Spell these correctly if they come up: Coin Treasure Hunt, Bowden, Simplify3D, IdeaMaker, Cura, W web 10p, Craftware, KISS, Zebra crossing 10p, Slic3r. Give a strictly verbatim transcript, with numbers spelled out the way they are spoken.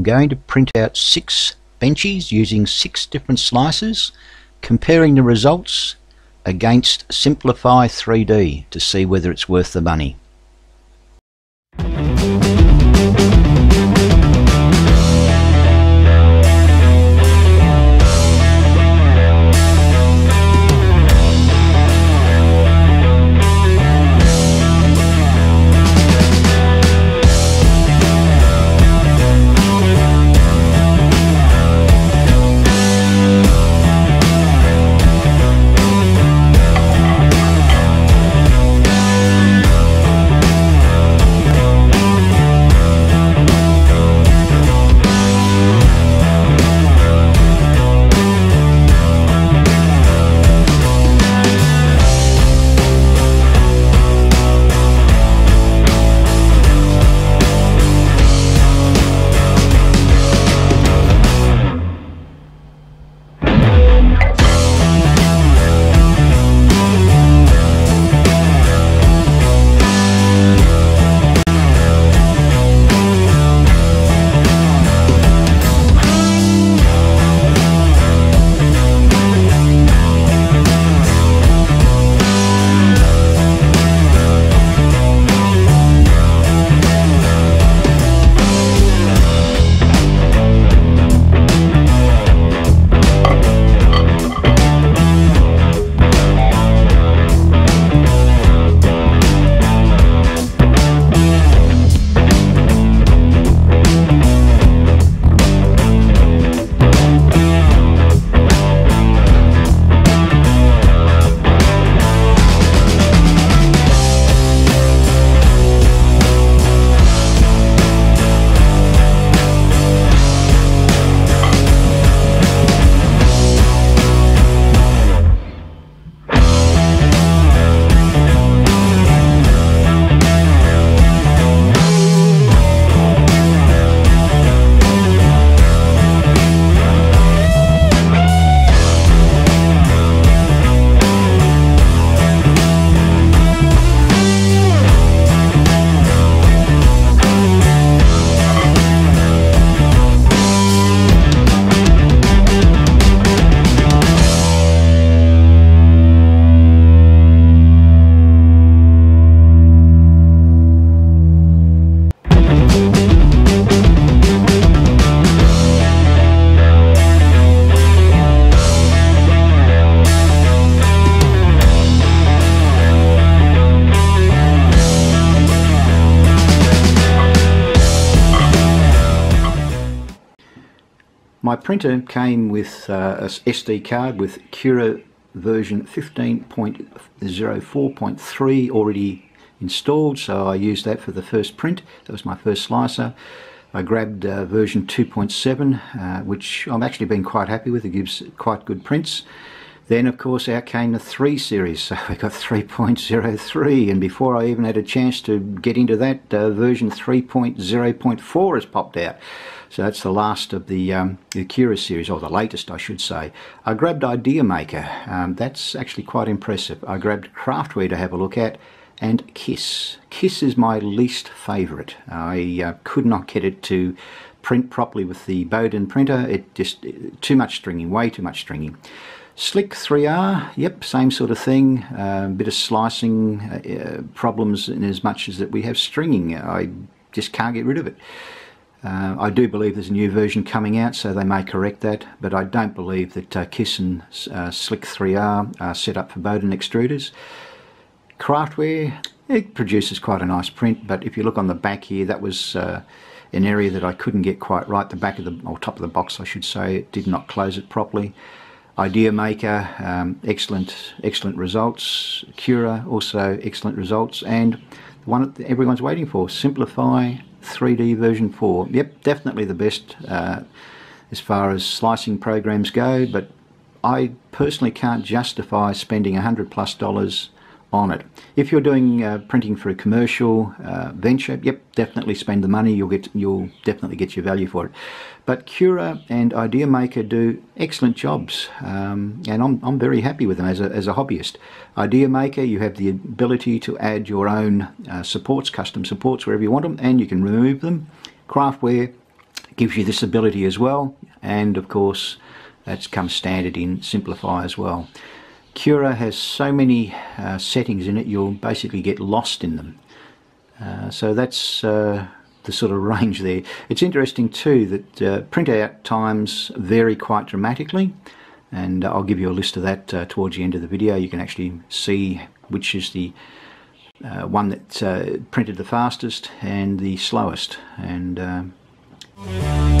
I'm going to print out six benches using six different slices, comparing the results against Simplify three D to see whether it's worth the money. My printer came with uh, an S D card with Cura version fifteen point oh four point three already installed, so I used that for the first print. That was my first slicer. I grabbed uh, version two point seven, uh, which I've actually been quite happy with. It gives quite good prints. Then of course out came the three series, so we got three point oh three, and before I even had a chance to get into that, uh, version three point oh point four has popped out. So that's the last of the, um, the Cura series, or the latest I should say. I grabbed IdeaMaker, um, that's actually quite impressive. I grabbed Craftware to have a look at, and KISS. KISS is my least favourite. I uh, could not get it to print properly with the Bowden printer. It just, it, too much stringing, way too much stringing. Slic three R, yep, same sort of thing. A uh, bit of slicing uh, uh, problems in as much as that we have stringing. I just can't get rid of it. Uh, I do believe there's a new version coming out, so they may correct that, but I don't believe that uh, KISS and uh, Slic three R are set up for Bowden extruders. Craftware, it produces quite a nice print, but if you look on the back here, that was uh, an area that I couldn't get quite right. The back of the, or top of the box I should say, it did not close it properly. IdeaMaker, um, excellent, excellent results. Cura, also excellent results. And the one that everyone's waiting for, Simplify three D version four. Yep, definitely the best uh, as far as slicing programs go, but I personally can't justify spending a hundred plus dollars on it. If you're doing uh, printing for a commercial uh, venture, yep, definitely spend the money. You'll get, you'll definitely get your value for it. But Cura and IdeaMaker do excellent jobs, um, and I'm I'm very happy with them as a as a hobbyist. IdeaMaker, you have the ability to add your own uh, supports, custom supports wherever you want them, and you can remove them. Craftware, It gives you this ability as well, and of course that's come standard in Simplify as well. Cura has so many uh, settings in it you'll basically get lost in them. Uh, so that's uh, the sort of range there. It's interesting too that uh, printout times vary quite dramatically, and I'll give you a list of that uh, towards the end of the video. You can actually see which is the uh, one that uh, printed the fastest and the slowest. And uh